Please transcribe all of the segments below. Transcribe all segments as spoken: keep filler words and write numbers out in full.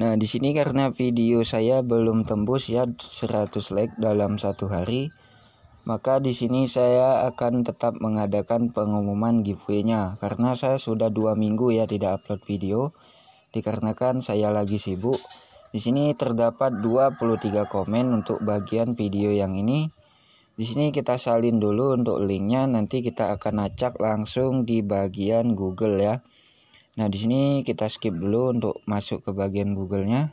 Nah, di sini karena video saya belum tembus ya seratus like dalam satu hari, maka di sini saya akan tetap mengadakan pengumuman giveaway-nya karena saya sudah dua minggu ya tidak upload video dikarenakan saya lagi sibuk. Di sini terdapat dua puluh tiga komen untuk bagian video yang ini. Di sini kita salin dulu untuk linknya, nanti kita akan acak langsung di bagian Google ya. Nah, di sini kita skip dulu untuk masuk ke bagian Google-nya.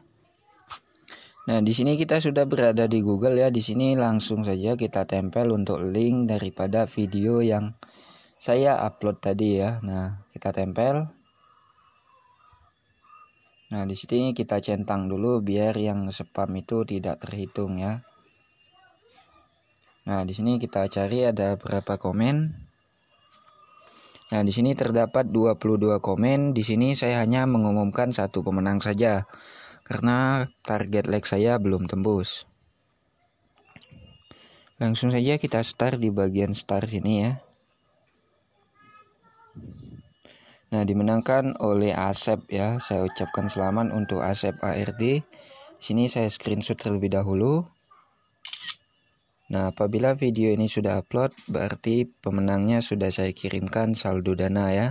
Nah, di sini kita sudah berada di Google ya. Di sini langsung saja kita tempel untuk link daripada video yang saya upload tadi ya. Nah, kita tempel. Nah, di sini kita centang dulu biar yang spam itu tidak terhitung ya. Nah, di sini kita cari ada berapa komen. Nah, di sini terdapat dua puluh dua komen. Di sini saya hanya mengumumkan satu pemenang saja karena target like saya belum tembus. Langsung saja kita start di bagian start sini ya. Nah, dimenangkan oleh Asep ya. Saya ucapkan selamat untuk Asep A R D. Di sini saya screenshot terlebih dahulu. Nah, apabila video ini sudah upload, berarti pemenangnya sudah saya kirimkan saldo Dana ya.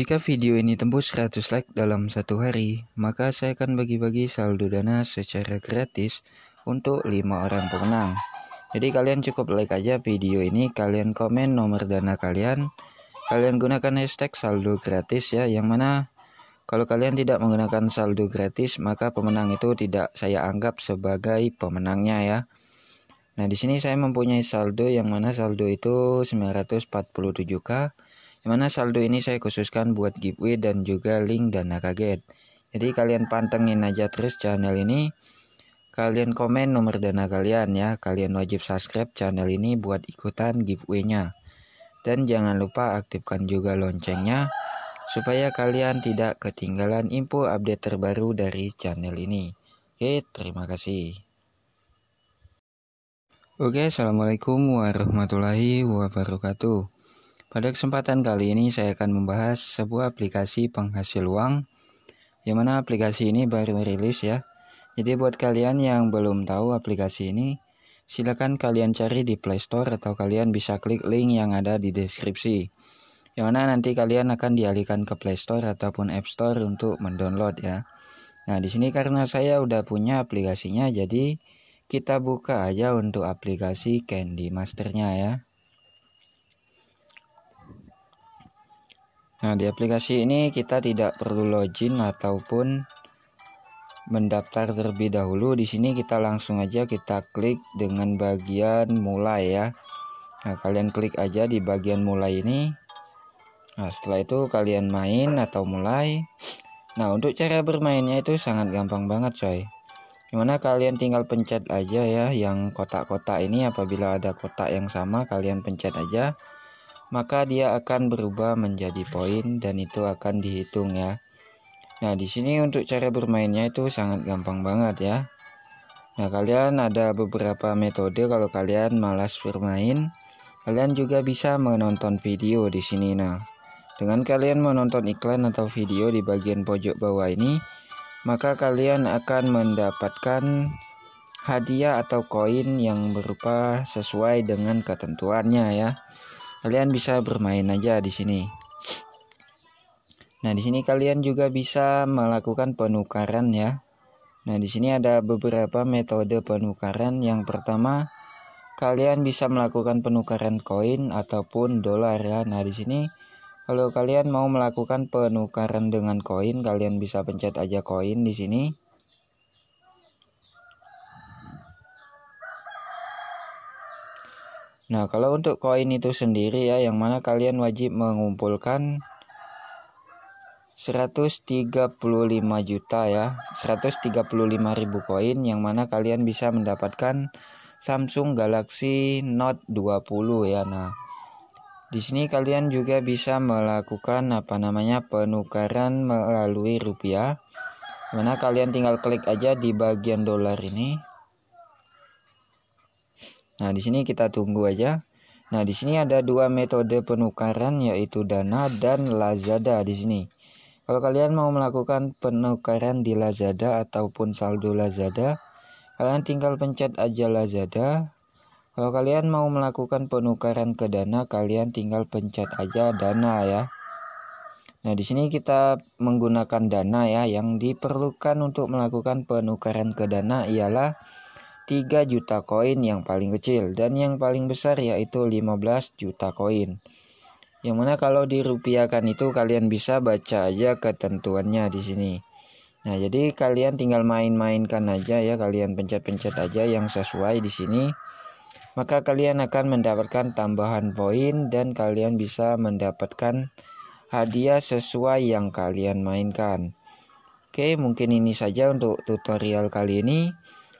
Jika video ini tembus seratus like dalam satu hari, maka saya akan bagi-bagi saldo Dana secara gratis untuk lima orang pemenang. Jadi kalian cukup like aja video ini, kalian komen nomor Dana kalian, kalian gunakan hashtag saldo gratis ya, yang mana kalau kalian tidak menggunakan saldo gratis, maka pemenang itu tidak saya anggap sebagai pemenangnya ya. Nah, di sini saya mempunyai saldo yang mana saldo itu sembilan ratus empat puluh tujuh ribu, yang mana saldo ini saya khususkan buat giveaway dan juga link Dana kaget. Jadi kalian pantengin aja terus channel ini, kalian komen nomor Dana kalian ya, kalian wajib subscribe channel ini buat ikutan giveaway-nya. Dan jangan lupa aktifkan juga loncengnya supaya kalian tidak ketinggalan info update terbaru dari channel ini. Oke, terima kasih. Oke, assalamualaikum warahmatullahi wabarakatuh. Pada kesempatan kali ini saya akan membahas sebuah aplikasi penghasil uang, yang mana aplikasi ini baru rilis ya. Jadi buat kalian yang belum tahu aplikasi ini, silakan kalian cari di PlayStore atau kalian bisa klik link yang ada di deskripsi, yang mana nanti kalian akan dialihkan ke PlayStore ataupun App Store untuk mendownload ya. Nah, di sini karena saya udah punya aplikasinya, jadi kita buka aja untuk aplikasi Candy Masternya ya. Nah, di aplikasi ini kita tidak perlu login ataupun mendaftar terlebih dahulu. Di sini kita langsung aja kita klik dengan bagian mulai ya. Nah, kalian klik aja di bagian mulai ini. Nah, setelah itu kalian main atau mulai. Nah, untuk cara bermainnya itu sangat gampang banget coy, dimana kalian tinggal pencet aja ya yang kotak-kotak ini. Apabila ada kotak yang sama kalian pencet aja, maka dia akan berubah menjadi poin dan itu akan dihitung ya. Nah, di sini untuk cara bermainnya itu sangat gampang banget ya. Nah, kalian ada beberapa metode. Kalau kalian malas bermain, kalian juga bisa menonton video di sini. Nah, dengan kalian menonton iklan atau video di bagian pojok bawah ini, maka kalian akan mendapatkan hadiah atau koin yang berupa sesuai dengan ketentuannya ya. Kalian bisa bermain aja di sini. Nah, di sini kalian juga bisa melakukan penukaran ya. Nah, di sini ada beberapa metode penukaran. Yang pertama, kalian bisa melakukan penukaran koin ataupun dolar ya. Nah, di sini kalau kalian mau melakukan penukaran dengan koin, kalian bisa pencet aja koin di sini. Nah, kalau untuk koin itu sendiri ya, yang mana kalian wajib mengumpulkan seratus tiga puluh lima juta ya, seratus tiga puluh lima ribu koin, yang mana kalian bisa mendapatkan Samsung Galaxy Note dua puluh ya. Nah, di sini kalian juga bisa melakukan apa namanya penukaran melalui rupiah, mana kalian tinggal klik aja di bagian dolar ini. Nah, di sini kita tunggu aja. Nah, di sini ada dua metode penukaran yaitu Dana dan Lazada di sini. Kalau kalian mau melakukan penukaran di Lazada ataupun saldo Lazada, kalian tinggal pencet aja Lazada. Kalau kalian mau melakukan penukaran ke Dana, kalian tinggal pencet aja Dana ya. Nah, di sini kita menggunakan Dana ya. Yang diperlukan untuk melakukan penukaran ke Dana ialah tiga juta koin yang paling kecil, dan yang paling besar yaitu lima belas juta koin. Yang mana kalau dirupiahkan itu kalian bisa baca aja ketentuannya di sini. Nah, jadi kalian tinggal main-mainkan aja ya, kalian pencet-pencet aja yang sesuai di sini. Maka kalian akan mendapatkan tambahan poin dan kalian bisa mendapatkan hadiah sesuai yang kalian mainkan. Oke, mungkin ini saja untuk tutorial kali ini.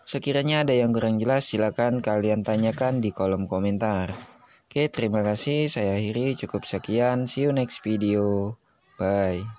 Sekiranya ada yang kurang jelas, silakan kalian tanyakan di kolom komentar. Oke, terima kasih. Saya akhiri, cukup sekian. See you next video. Bye.